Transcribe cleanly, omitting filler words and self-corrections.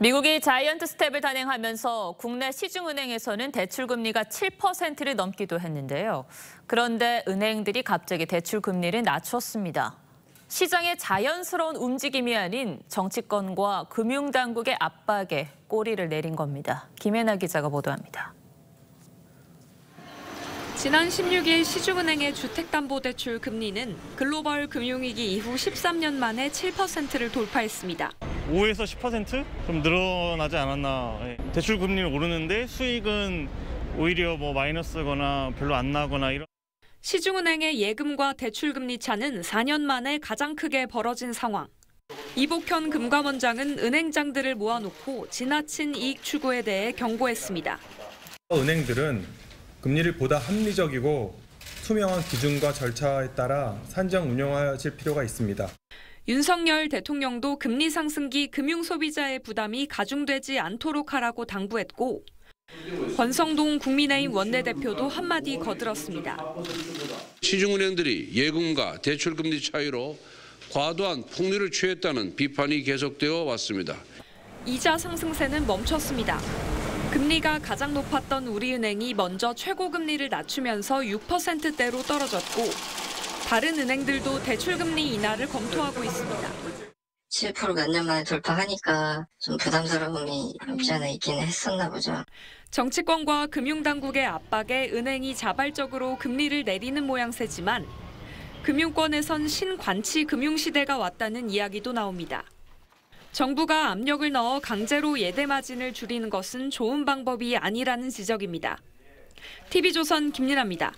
미국이 자이언트 스텝을 단행하면서 국내 시중은행에서는 대출금리가 7%를 넘기도 했는데요. 그런데 은행들이 갑자기 대출금리를 낮췄습니다. 시장의 자연스러운 움직임이 아닌 정치권과 금융당국의 압박에 꼬리를 내린 겁니다. 김애나 기자가 보도합니다. 지난 16일 시중은행의 주택담보대출 금리는 글로벌 금융위기 이후 13년 만에 7%를 돌파했습니다. 5에서 10% 좀 늘어나지 않았나. 대출 금리는 오르는데 수익은 오히려 마이너스거나 별로 안 나거나 이런. 시중은행의 예금과 대출 금리 차는 4년 만에 가장 크게 벌어진 상황. 이복현 금감원장은 은행장들을 모아놓고 지나친 이익 추구에 대해 경고했습니다. 은행들은 금리를 보다 합리적이고 투명한 기준과 절차에 따라 산정 운영하실 필요가 있습니다. 윤석열 대통령도 금리 상승기 금융소비자의 부담이 가중되지 않도록 하라고 당부했고, 권성동 국민의힘 원내대표도 한마디 거들었습니다. 시중은행들이 예금과 대출금리 차이로 과도한 폭리를 취했다는 비판이 계속되어 왔습니다. 이자 상승세는 멈췄습니다. 금리가 가장 높았던 우리은행이 먼저 최고금리를 낮추면서 6%대로 떨어졌고, 다른 은행들도 대출금리 인하를 검토하고 있습니다. 7% 몇 년 만에 돌파하니까 좀 부담스러움이 없지 않아 있긴 했었나 보죠. 정치권과 금융당국의 압박에 은행이 자발적으로 금리를 내리는 모양새지만 금융권에선 신관치 금융시대가 왔다는 이야기도 나옵니다. 정부가 압력을 넣어 강제로 예대마진을 줄이는 것은 좋은 방법이 아니라는 지적입니다. TV조선 김윤아입니다.